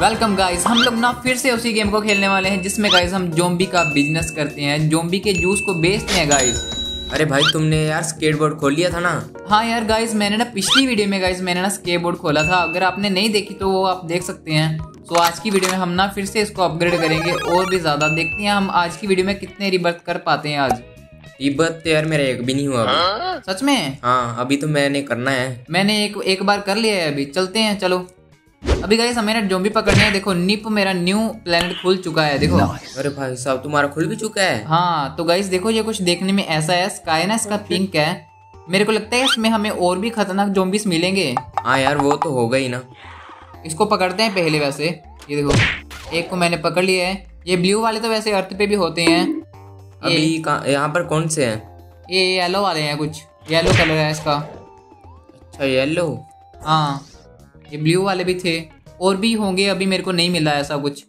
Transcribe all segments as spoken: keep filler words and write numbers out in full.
Welcome guys, हम लोग ना फिर से उसी गेम को खेलने वाले हैं जिसमें गाइस हम जोम्बी का बिजनेस करते हैं, जोम्बी के जूस को बेचते हैं गाइस। अरे भाई तुमने यार स्केटबोर्ड खोल लिया था ना? हाँ यार गाइस, मैंने ना पिछली वीडियो में गाइस मैंने ना स्केटबोर्ड खोला था, अगर आपने नहीं देखी तो वो आप देख सकते हैं। तो आज की वीडियो में हम ना फिर से इसको अपग्रेड करेंगे और भी ज़्यादा, देखते हैं हम आज की वीडियो में कितने रिबर्थ कर पाते हैं। आज रिबर्थ तो यार मेरा एक भी नहीं हुआ अभी। सच में? हाँ, अभी तो मैंने करना है, मैंने एक एक बार कर लिया है, अभी चलते हैं। चलो अभी गाइस हमें ना ज़ॉम्बी पकड़ने हैं। देखो निप मेरा न्यू प्लेनेट खुल चुका है, देखो। अरे भाई साहब तुम्हारा खुल भी चुका है? हाँ, तो गाइस देखो ये कुछ देखने में ऐसा है, स्काई ना इसका पिंक है, मेरे को लगता है इसमें हमें और भी खतरनाक ज़ॉम्बीस मिलेंगे। हाँ यार वो तो होगा ही ना। इसको पकड़ते हैं पहले। वैसे ये देखो एक को मैंने पकड़ लिया है। ये ब्लू वाले तो वैसे अर्थ पे भी होते हैं। अभी यहाँ पर कौन से हैं? ये येलो वाले हैं, कुछ येलो कलर है इसका। अच्छा येलो, हाँ ये ब्लू वाले भी थे और भी होंगे, अभी मेरे को नहीं मिला ऐसा कुछ।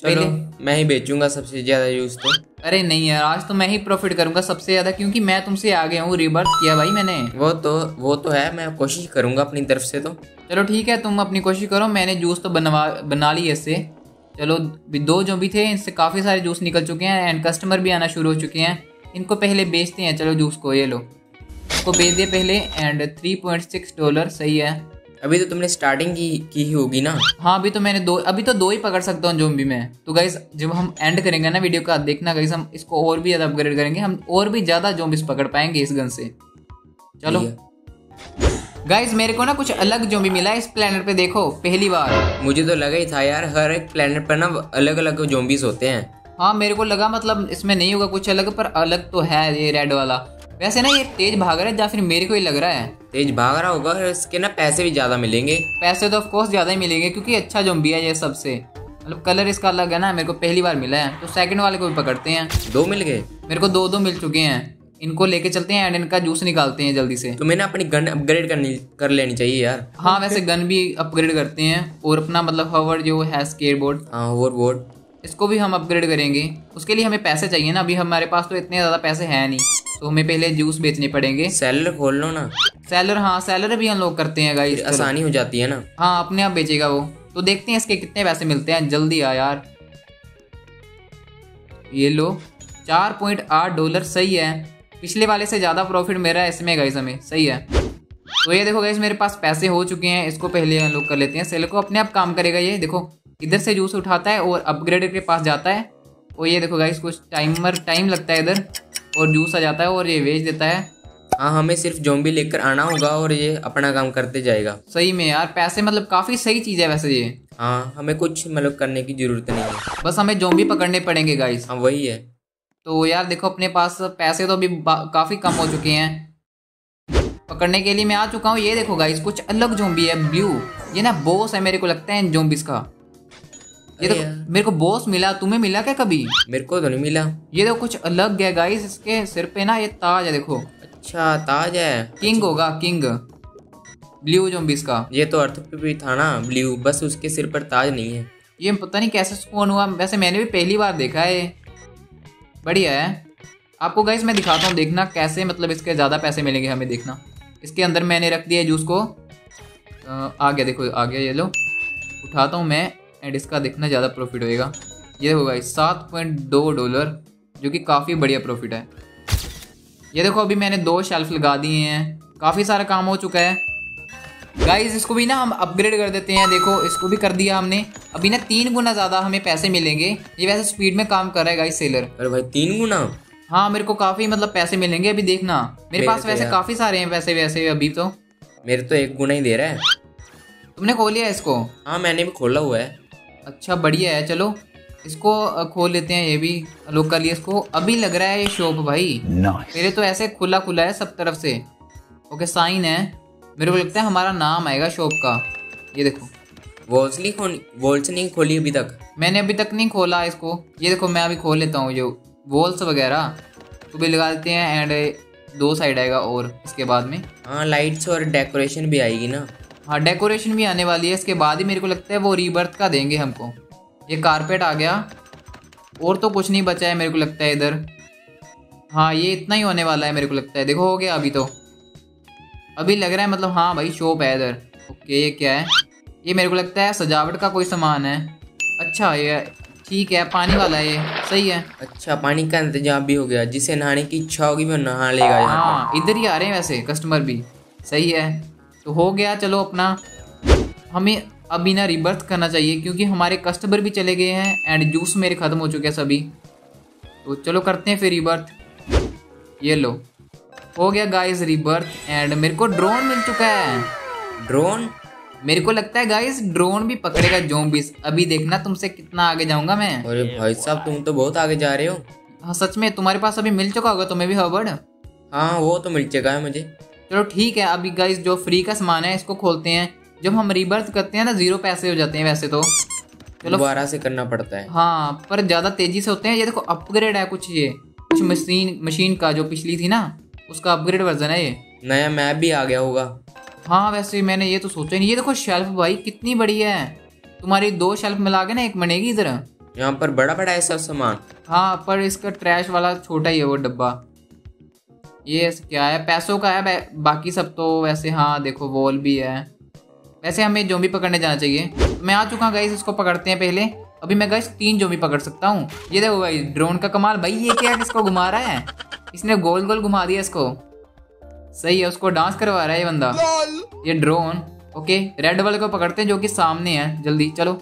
चलो मैं ही बेचूंगा सबसे ज्यादा यूज तो। अरे नहीं यार, आज तो मैं ही प्रॉफिट करूंगा सबसे ज्यादा, क्योंकि मैं तुमसे आगे हूँ, रिबर्थ किया भाई मैंने। वो तो वो तो है, मैं कोशिश करूंगा अपनी तरफ से तो। चलो ठीक है, तुम अपनी कोशिश करो, मैंने जूस तो बनवा बना ली इससे। चलो दो जो भी थे इनसे काफी सारे जूस निकल चुके हैं एंड कस्टमर भी आना शुरू हो चुके हैं। इनको पहले बेचते हैं, चलो जूस को। ये लो, इसको बेच दिए पहले and three point six dollar, सही है। अभी तो तुमने स्टार्टिंग की की ही होगी ना? हाँ अभी तो मैंने दो, अभी तो दो ही पकड़ सकता हूँ ज़ॉम्बी में। तो गाइस जब हम एंड करेंगे ना वीडियो का, देखना गाइस हम इसको और भी ज़्यादा अपग्रेड करेंगे, हम और भी ज़्यादा ज़ॉम्बीज़ पकड़ पाएंगे इस गन से। चलो गाइस मेरे को ना कुछ अलग ज़ॉम्बी मिला इस प्लेनेट पे, देखो पहली बार। मुझे तो लगा ही था यार, हर एक प्लेनेट पर ना अलग अलग ज़ॉम्बीज़ होते हैं। हाँ मेरे को लगा मतलब इसमें नहीं होगा कुछ अलग, पर अलग तो है ये रेड वाला। वैसे ना ये तेज भाग रहा है, या फिर मेरे को ही लग रहा है तेज भाग रहा होगा। इसके ना पैसे भी ज्यादा मिलेंगे। पैसे तो ऑफ कोर्स ज्यादा ही मिलेंगे क्योंकि अच्छा ज़ॉम्बी है ये सबसे, मतलब कलर इसका अलग है ना, मेरे को पहली बार मिला है। तो सेकंड वाले को भी पकड़ते हैं। दो मिल गए मेरे को, दो दो मिल चुके हैं। इनको लेके चलते हैं एंड इनका जूस निकालते हैं जल्दी से। तुम्हें ना अपनी गन अपग्रेड करनी कर लेनी चाहिए यार। हाँ वैसे गन भी अपग्रेड करते हैं और अपना मतलब हवर जो है स्केटबोर्ड, होवरबोर्ड, इसको भी हम अपग्रेड करेंगे। उसके लिए हमें पैसे चाहिए ना, अभी हमारे पास तो इतने ज्यादा पैसे हैं नहीं, तो हमें पहले जूस बेचने पड़ेंगे। सेलर खोल लो ना। सेलर, हाँ सेलर भी अनलॉक करते हैं गाइस, आसानी हो जाती है ना। हाँ अपने आप बेचेगा वो। तो देखते हैं इसके कितने पैसे मिलते हैं, जल्दी आ यार। ये लो चार पॉइंट आठ डॉलर, सही है। पिछले वाले से ज़्यादा प्रॉफिट मेरा इसमें गाइस हमें, सही है। तो ये देखो गाइस मेरे पास पैसे हो चुके हैं, इसको पहले अनलॉक कर लेते हैं। सेलर को अपने आप काम करेगा ये, देखो इधर से जूस उठाता है और अपग्रेडर के पास जाता है। और ये देखो गाइस कुछ टाइमर टाइम लगता है इधर, और जूस आ जाता है और ये बेच देता है। हाँ हमें सिर्फ ज़ॉम्बी लेकर आना होगा और ये अपना काम करते जाएगा। सही में यार पैसे मतलब काफी सही चीज है वैसे ये। हाँ हमें कुछ मतलब करने की जरूरत नहीं है, बस हमें ज़ॉम्बी पकड़ने पड़ेंगे गाइस। हाँ वही है। तो यार देखो अपने पास पैसे तो अभी काफी कम हो चुके हैं, पकड़ने के लिए मैं आ चुका हूँ। ये देखो गाइस कुछ अलग ज़ॉम्बी है, ब्लू, ये ना बॉस है मेरे को लगता है इन ज़ॉम्बीज़ का। ये तो मेरे को बॉस मिला, तुम्हें मिला क्या कभी? मेरे को तो नहीं मिला। ये तो कुछ अलग है गाइस, इसके सिर पे ना ये ताज है देखो। अच्छा ताज है, किंग होगा, किंग ब्लू ज़ॉम्बीज़ का। ये तो अर्थ पे भी था ना ब्लू, बस उसके सिर पर ताज नहीं है। ये पता नहीं कैसे स्पॉन हुआ, वैसे मैंने भी पहली बार देखा है, बढ़िया है। आपको गाइस मैं दिखाता हूँ, देखना कैसे मतलब इसके ज्यादा पैसे मिलेंगे हमें, देखना। इसके अंदर मैंने रख दिया जूस को, आ गया देखो आ गया। ये लो उठाता हूँ मैं एंड इसका देखना ज़्यादा प्रॉफिट होएगा। ये होगा इस सात पॉइंट दो डॉलर, जो कि काफ़ी बढ़िया प्रॉफिट है। ये देखो अभी मैंने दो शेल्फ लगा दिए हैं, काफ़ी सारा काम हो चुका है गाइस। इसको भी ना हम अपग्रेड कर देते हैं, देखो इसको भी कर दिया हमने। अभी ना तीन गुना ज़्यादा हमें पैसे मिलेंगे। ये वैसे स्पीड में काम कर रहा है गाइस सेलर। अरे भाई तीन गुना, हाँ मेरे को काफ़ी मतलब पैसे मिलेंगे अभी, देखना। मेरे पास वैसे काफ़ी सारे हैं वैसे वैसे अभी तो। मेरे तो एक गुना ही दे रहा है। तुमने खोल लिया इसको? हाँ मैंने भी खोला हुआ है। अच्छा बढ़िया है, चलो इसको खोल लेते हैं। ये भी अनलॉक कर लिया इसको। अभी लग रहा है ये शॉप भाई, मेरे तो ऐसे खुला खुला है सब तरफ से। ओके साइन है, मेरे को लगता है हमारा नाम आएगा शॉप का। ये देखो वॉल्स नहीं खोली, वॉल्स नहीं खोली अभी तक, मैंने अभी तक नहीं खोला इसको। ये देखो मैं अभी खोल लेता हूँ जो वॉल्स वगैरह, तो भी लगा देते हैं एंड दो साइड आएगा और इसके बाद में हाँ लाइट्स और डेकोरेशन भी आएगी ना। हाँ डेकोरेशन भी आने वाली है, इसके बाद ही मेरे को लगता है वो रीबर्थ का देंगे हमको। ये कारपेट आ गया और तो कुछ नहीं बचा है मेरे को लगता है इधर। हाँ ये इतना ही होने वाला है मेरे को लगता है। देखो हो गया अभी तो, अभी लग रहा है मतलब। हाँ भाई शॉप है इधर। ओके ये क्या है? ये मेरे को लगता है सजावट का कोई सामान है। अच्छा ये ठीक है, पानी वाला है, ये सही है। अच्छा पानी का इंतजाम भी हो गया, जिसे नहाने की इच्छा होगी वो नहा लेगा। हाँ इधर ही आ रहे हैं वैसे कस्टमर भी, सही है। तो हो गया, चलो अपना हमें अभी ना रिबर्थ करना चाहिए क्योंकि हमारे कस्टमर भी चले गए हैं एंड जूस मेरे ख़त्म हो चुके हैं सभी। तो चलो करते हैं फिर रिबर्थ। ये लो हो गया गाइस रिबर्थ एंड मेरे को ड्रोन मिल चुका है। ड्रोन मेरे को लगता है गाइस ड्रोन भी पकड़ेगा ज़ॉम्बीज़। अभी देखना तुमसे कितना आगे जाऊंगा मैं। अरे भाई साहब तुम तो बहुत आगे जा रहे हो। हाँ सच में, तुम्हारे पास अभी मिल चुका होगा तुम्हें भी हॉवर्ड। हाँ वो तो मिल चुका है मुझे। चलो ठीक है, अभी गाइस जो फ्री का सामान है इसको खोलते हैं। जब हम रिबर्थ करते हैं ना जीरो पैसे हो जाते हैं वैसे तो, चलो दोबारा से करना पड़ता है। हाँ पर ज़्यादा तेजी से होते हैं। ये देखो अपग्रेड है कुछ, ये कुछ मशीन मशीन का जो पिछली थी ना उसका अपग्रेड वर्जन है ये। नया मैप भी आ गया होगा। हाँ वैसे मैंने ये तो सोचा नहीं। ये देखो शेल्फ भाई कितनी बड़ी है, तुम्हारी दो शेल्फ मिला के ना एक बनेगी। इधर यहाँ पर बड़ा बड़ा है सब सामान। हाँ पर इसका ट्रैश वाला छोटा ही है वो डब्बा। ये क्या है, पैसों का है बाकी सब तो वैसे। हाँ देखो वॉल भी है। वैसे हमें ज़ॉम्बी पकड़ने जाना चाहिए। मैं आ चुका हूँ गाइस, इसको पकड़ते हैं पहले। अभी मैं गाइस तीन ज़ॉम्बी पकड़ सकता हूँ। ये देखो भाई ड्रोन का कमाल। भाई ये क्या किसको घुमा रहा है, इसने गोल गोल घुमा दिया इसको। सही है, उसको डांस करवा रहा है ये बंदा, ये ड्रोन। ओके रेड वाले को पकड़ते हैं जो कि सामने है। जल्दी चलो।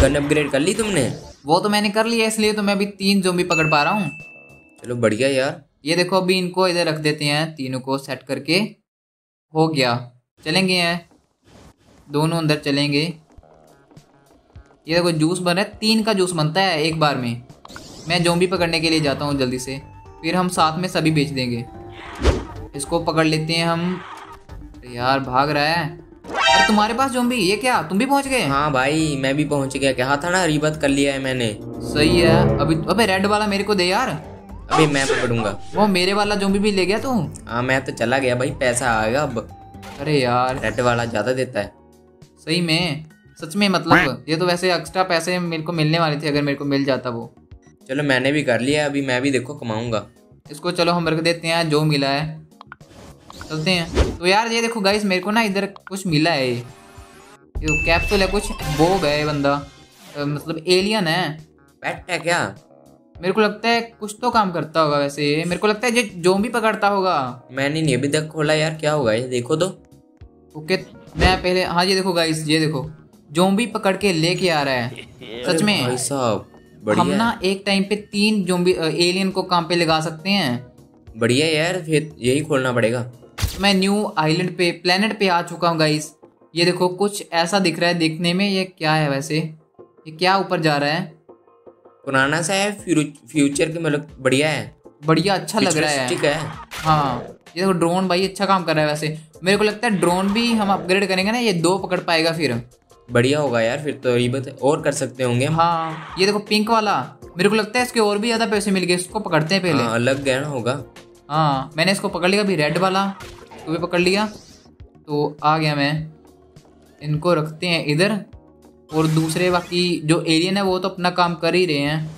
गन अपग्रेड कर ली तुमने? वो तो मैंने कर लिया, इसलिए तो मैं अभी तीन ज़ॉम्बी पकड़ पा रहा हूँ। चलो बढ़िया यार। ये देखो अभी इनको इधर रख देते हैं, तीनों को सेट करके। हो गया, चलेंगे हैं दोनों अंदर चलेंगे। ये देखो जूस बन रहा है, तीन का जूस बनता है एक बार में। मैं ज़ॉम्बी पकड़ने के लिए जाता हूँ जल्दी से, फिर हम साथ में सभी बेच देंगे। इसको पकड़ लेते हैं हम। यार भाग रहा है। अरे तुम्हारे पास ज़ॉम्बी, ये क्या तुम भी पहुँच गए? हाँ भाई मैं भी पहुँच गया, कहा था ना रिबर्थ कर लिया है मैंने। सही है। अभी अबे रेड वाला मेरे को दे यार। अभी मैं पकड़ूंगा। वो मेरे वाला ज़ॉम्बी भी ले गया तू? हाँ मैं तो चला गया भाई, पैसा आएगा अब। अरे यार रेड वाला ज़्यादा देता है सही में, सच में। मतलब ये तो वैसे एक्स्ट्रा पैसे मेरे को मिलने वाले थे अगर मेरे को मिल जाता वो। चलो मैंने भी कर लिया, अभी मैं भी देखो कमाऊंगा। इसको चलो हम रख देते हैं, जो मिला है चलते हैं। तो यार ये देखो गाइस मेरे को ना इधर कुछ मिला है, ये कैप्सूल है कुछ, बॉब है बंदा, तो मतलब एलियन है। पेट है क्या? मेरे को लगता है कुछ तो काम करता होगा वैसे। मेरे को लगता है जो ज़ॉम्बी पकड़ता होगा। मैंने नहीं अभी तक खोला यार, क्या होगा ये देखो तो। ओके मैं पहले, हाँ ये देखो गाइस, ये देखो ज़ॉम्बी पकड़ के लेके आ रहा है। सच में भाई साहब बढ़िया। हम ना एक टाइम पे तीन ज़ॉम्बी एलियन को काम पे लगा सकते हैं। बढ़िया यार, फिर यही खोलना पड़ेगा। मैं न्यू आइलैंड पे प्लेनेट पे आ चुका हूँ गाइस। ये देखो कुछ ऐसा दिख रहा है देखने में, ये क्या है वैसे, ये क्या ऊपर जा रहा है? पुराना सा है, फ्यूचर के मतलब बढ़िया है, बढ़िया अच्छा लग रहा है, ठीक है। हाँ ये देखो ड्रोन भाई अच्छा काम कर रहा है वैसे। मेरे को लगता है ड्रोन भी हम अपग्रेड करेंगे ना, ये दो पकड़ पाएगा फिर। बढ़िया होगा यार, फिर तो ये और कर सकते होंगे। हाँ ये देखो पिंक वाला, मेरे को लगता है इसके और भी ज़्यादा पैसे मिल गए। इसको पकड़ते हैं पहले। हाँ, लग गया ना होगा। हाँ मैंने इसको पकड़ लिया। अभी रेड वाला तो भी पकड़ लिया, तो आ गया मैं। इनको रखते हैं इधर, और दूसरे बाकी जो एलियन है वो तो अपना काम कर ही रहे हैं।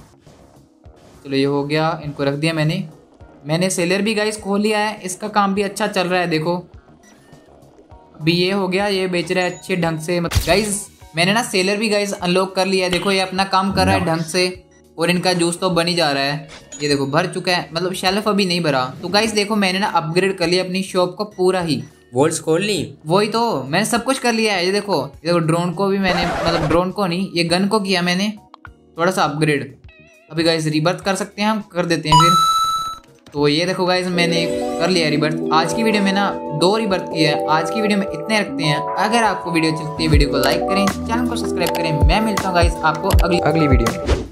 चलो ये हो गया, इनको रख दिया मैंने। मैंने सेलर भी गाइस खोल लिया है, इसका काम भी अच्छा चल रहा है देखो। अभी ये हो गया, ये बेच रहा है अच्छे ढंग से मतलब। गाइस मैंने ना सेलर भी गाइस अनलॉक कर लिया है, देखो ये अपना काम कर रहा है ढंग से। और इनका जूस तो बन ही जा रहा है, ये देखो भर चुका है, मतलब शेल्फ अभी नहीं भरा। तो गाइस देखो मैंने ना अपग्रेड कर लिया अपनी शॉप को पूरा ही। वॉल्स खोल ली? वही तो, मैंने सब कुछ कर लिया है। ये देखो ये देखो ड्रोन को भी मैंने, मतलब ड्रोन को नहीं, ये गन को किया मैंने थोड़ा सा अपग्रेड। अभी गाइस रिबर्थ कर सकते हैं हम, कर देते हैं फिर। तो ये देखो गाइस मैंने कर लिया रिबर्थ। आज की वीडियो में ना दो रिबर्थ किए हैं, आज की वीडियो में इतने रखते हैं। अगर आपको वीडियो अच्छी लगती है वीडियो को लाइक करें, चैनल को सब्सक्राइब करें। मैं मिलता हूँ गाइस आपको अगली अगली वीडियो में।